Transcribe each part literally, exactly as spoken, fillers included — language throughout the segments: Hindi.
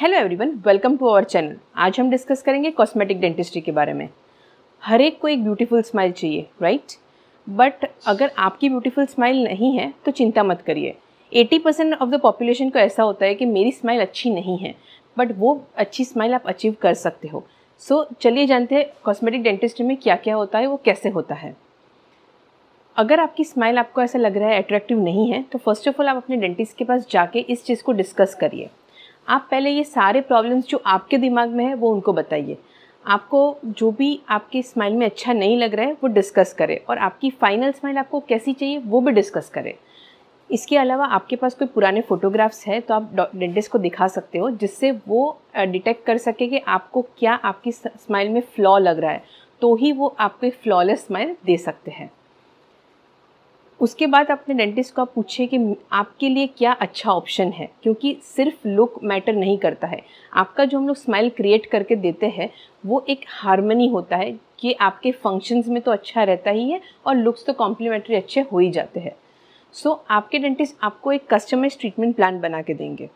Hello everyone, welcome to our channel. आज हम डिस्कस करेंगे कॉस्मेटिक डेंटिस्ट्री के बारे में। हर एक को एक ब्यूटीफुल स्माइल चाहिए, राइट? बट अगर आपकी ब्यूटीफुल स्माइल नहीं है तो चिंता मत करिए। अस्सी परसेंट ऑफ द पॉपुलेशन को ऐसा होता है कि मेरी स्माइल अच्छी नहीं है, बट वो अच्छी स्माइल आप अचीव कर सकते हो। सो so, चलिए जानते हैं कॉस्मेटिक डेंटिस्ट्री में क्या क्या होता है, वो कैसे होता है। अगर आपकी स्माइल आपको ऐसा लग रहा है अट्रैक्टिव नहीं है, तो फर्स्ट ऑफ ऑल आप अपने डेंटिस्ट के पास जाके इस चीज़ को डिस्कस करिए। आप पहले ये सारे प्रॉब्लम्स जो आपके दिमाग में है वो उनको बताइए। आपको जो भी आपकी स्माइल में अच्छा नहीं लग रहा है वो डिस्कस करें, और आपकी फ़ाइनल स्माइल आपको कैसी चाहिए वो भी डिस्कस करें। इसके अलावा आपके पास कोई पुराने फ़ोटोग्राफ्स हैं तो आप डेंटिस्ट को दिखा सकते हो, जिससे वो डिटेक्ट कर सके कि आपको क्या आपकी स्माइल में फ्लॉ लग रहा है, तो ही वो आपको एक फ्लॉलेस स्माइल दे सकते हैं। उसके बाद अपने डेंटिस्ट को आप पूछिए कि आपके लिए क्या अच्छा ऑप्शन है, क्योंकि सिर्फ लुक मैटर नहीं करता है। आपका जो हम लोग स्माइल क्रिएट करके देते हैं वो एक हार्मनी होता है कि आपके फंक्शंस में तो अच्छा रहता ही है, और लुक्स तो कॉम्प्लीमेंट्री अच्छे हो ही जाते हैं। सो so, आपके डेंटिस्ट आपको एक कस्टमाइज ट्रीटमेंट प्लान बना के देंगे।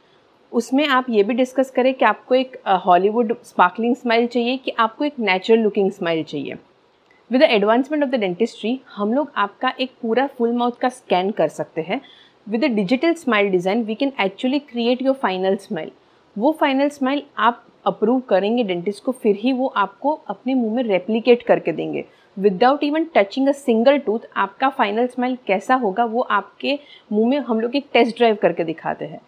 उसमें आप ये भी डिस्कस करें कि आपको एक हॉलीवुड स्पार्कलिंग स्माइल चाहिए कि आपको एक नेचुरल लुकिंग स्माइल चाहिए। With the advancement of the dentistry हम लोग आपका एक पूरा फुल माउथ का स्कैन कर सकते हैं। With the digital smile design we can actually create your final smile. वो फाइनल स्माइल आप अप्रूव करेंगे डेंटिस्ट को, फिर ही वो आपको अपने मुंह में रेप्लिकेट करके देंगे। Without even touching a single tooth आपका फाइनल स्माइल कैसा होगा वो आपके मुंह में हम लोग एक टेस्ट ड्राइव करके दिखाते हैं।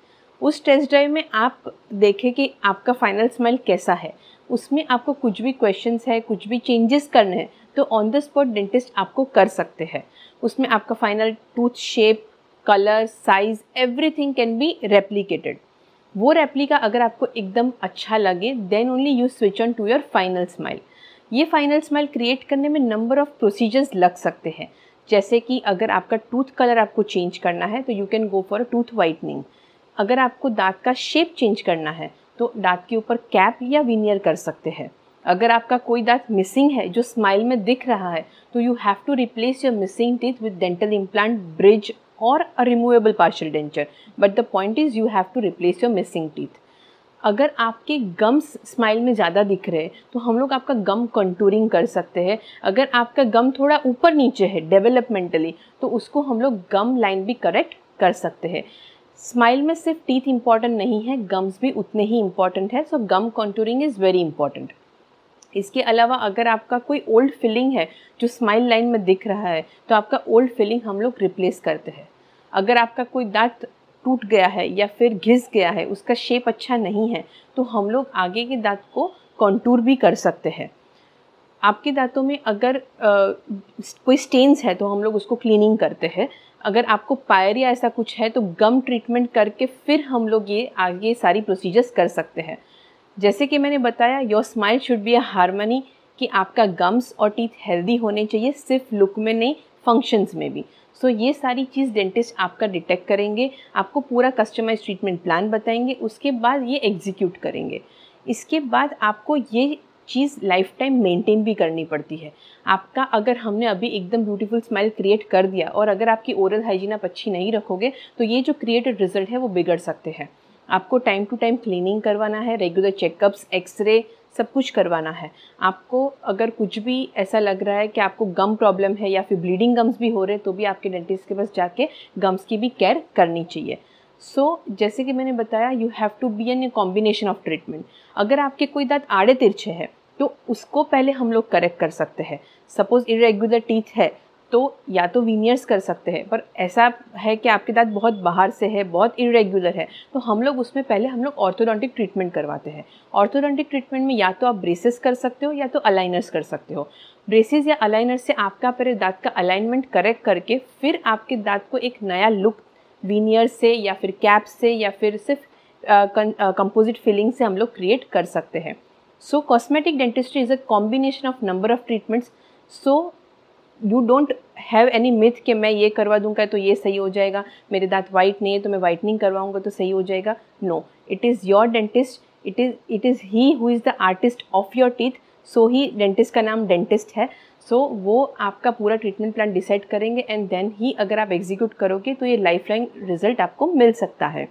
उस टेस्ट ड्राइव में आप देखें कि आपका फाइनल स्माइल कैसा है। उसमें आपको कुछ भी क्वेश्चंस है, कुछ भी चेंजेस करने हैं तो ऑन द स्पॉट डेंटिस्ट आपको कर सकते हैं। उसमें आपका final tooth shape, colour, size, everything can be replicated. वो रेप्लिका अगर आपको एकदम अच्छा लगे then only you switch on to your final smile. ये फाइनल स्माइल क्रिएट करने में नंबर ऑफ प्रोसीजर्स लग सकते हैं, जैसे कि अगर आपका टूथ कलर आपको चेंज करना है तो you can go for tooth whitening. अगर आपको दांत का शेप चेंज करना है तो दांत के ऊपर कैप या विनियर कर सकते हैं। अगर आपका कोई दांत मिसिंग है जो स्माइल में दिख रहा है तो you have to replace your missing teeth with dental implant, bridge और a removable partial denture, but the point is you have to replace your missing teeth. अगर आपके गम्स स्माइल में ज़्यादा दिख रहे तो हम लोग आपका गम कंटूरिंग कर सकते हैं। अगर आपका गम थोड़ा ऊपर नीचे है डेवलपमेंटली तो उसको हम लोग गम लाइन भी करेक्ट कर सकते हैं। स्माइल में सिर्फ टीथ इम्पॉर्टेंट नहीं है, गम्स भी उतने ही इम्पॉर्टेंट है। So gum contouring is very important. इसके अलावा अगर आपका कोई ओल्ड फिलिंग है जो स्माइल लाइन में दिख रहा है तो आपका ओल्ड फिलिंग हम लोग रिप्लेस करते हैं। अगर आपका कोई दांत टूट गया है या फिर घिस गया है, उसका शेप अच्छा नहीं है, तो हम लोग आगे के दांत को कंटूर भी कर सकते हैं। आपके दांतों में अगर आ, कोई स्टेन्स है तो हम लोग उसको क्लीनिंग करते हैं। अगर आपको पायरिया ऐसा कुछ है तो गम ट्रीटमेंट करके फिर हम लोग ये आगे सारी प्रोसीजर्स कर सकते हैं। जैसे कि मैंने बताया, your smile should be a harmony कि आपका गम्स और टीथ हेल्दी होने चाहिए, सिर्फ लुक में नहीं फंक्शंस में भी। सो so, ये सारी चीज़ डेंटिस्ट आपका डिटेक्ट करेंगे, आपको पूरा कस्टमाइज ट्रीटमेंट प्लान बताएंगे, उसके बाद ये एग्जीक्यूट करेंगे। इसके बाद आपको ये चीज़ लाइफ टाइम मेंटेन भी करनी पड़ती है। आपका अगर हमने अभी एकदम ब्यूटीफुल स्माइल क्रिएट कर दिया और अगर आपकी ओरल हाइजीन आप अच्छी नहीं रखोगे तो ये जो क्रिएटेड रिजल्ट है वो बिगड़ सकते हैं। आपको टाइम टू टाइम क्लीनिंग करवाना है, रेगुलर चेकअप्स, एक्सरे सब कुछ करवाना है। आपको अगर कुछ भी ऐसा लग रहा है कि आपको गम प्रॉब्लम है या फिर ब्लीडिंग गम्स भी हो रहे तो भी आपके डेंटिस्ट के पास जाके गम्स की भी केयर करनी चाहिए। सो so, जैसे कि मैंने बताया, you have to be an a combination of treatment. अगर आपके कोई दांत आड़े तिरछे हैं तो उसको पहले हम लोग करेक्ट कर सकते हैं। सपोज़ इरेगुलर टीथ है तो या तो विनियर्स कर सकते हैं, पर ऐसा है कि आपके दांत बहुत बाहर से है, बहुत इरेगुलर है, तो हम लोग उसमें पहले हम लोग ऑर्थोडोंटिक ट्रीटमेंट करवाते हैं। ऑर्थोडोंटिक ट्रीटमेंट में या तो आप ब्रेसेस कर सकते हो या तो अलाइनर्स कर सकते हो। ब्रेसेस या अलाइनर से आपका पहले दांत का अलाइनमेंट करेक्ट करके फिर आपके दांत को एक नया लुक विनियर से या फिर कैप से या फिर सिर्फ कंपोजिट फिलिंग से हम लोग क्रिएट कर सकते हैं। So cosmetic dentistry is a combination of number of treatments. So you don't have any myth कि मैं ये करवा दूंगा तो ये सही हो जाएगा, मेरे दांत वाइट नहीं है तो मैं वाइटनिंग करवाऊंगा तो सही हो जाएगा। No, it is your dentist, it is it is he who is the artist of your teeth. So ही डेंटिस्ट का नाम डेंटिस्ट है। सो so, वो आपका पूरा ट्रीटमेंट प्लान डिसाइड करेंगे एंड देन ही अगर आप एग्जीक्यूट करोगे तो ये लाइफ लाइन रिजल्ट आपको मिल सकता है।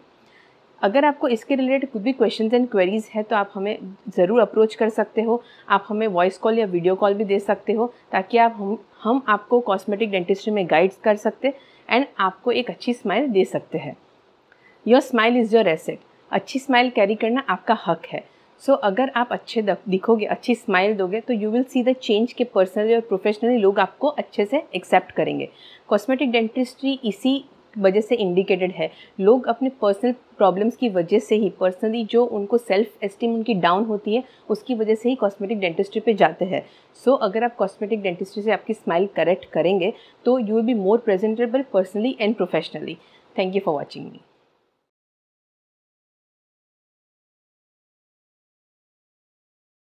अगर आपको इसके रिलेटेड कुछ भी क्वेश्चंस एंड क्वेरीज़ है तो आप हमें ज़रूर अप्रोच कर सकते हो। आप हमें वॉइस कॉल या वीडियो कॉल भी दे सकते हो ताकि आप हम हम आपको कॉस्मेटिक डेंटिस्ट्री में गाइड्स कर सकते एंड आपको एक अच्छी स्माइल दे सकते हैं। Your smile is your asset. अच्छी स्माइल कैरी करना आपका हक है। सो so, अगर आप अच्छे दिखोगे, अच्छी स्माइल दोगे तो you will see the change के पर्सनली और प्रोफेशनली लोग आपको अच्छे से एक्सेप्ट करेंगे। कॉस्मेटिक डेंटिस्ट्री इसी वजह से इंडिकेटेड है। लोग अपने पर्सनल प्रॉब्लम्स की वजह से ही, पर्सनली जो उनको सेल्फ एस्टीम उनकी डाउन होती है उसकी वजह से ही कॉस्मेटिक डेंटिस्ट्री पे जाते हैं। सो so, अगर आप कॉस्मेटिक डेंटिस्ट्री से आपकी स्माइल करेक्ट करेंगे तो you will be more presentable personally and professionally. Thank you for watching me.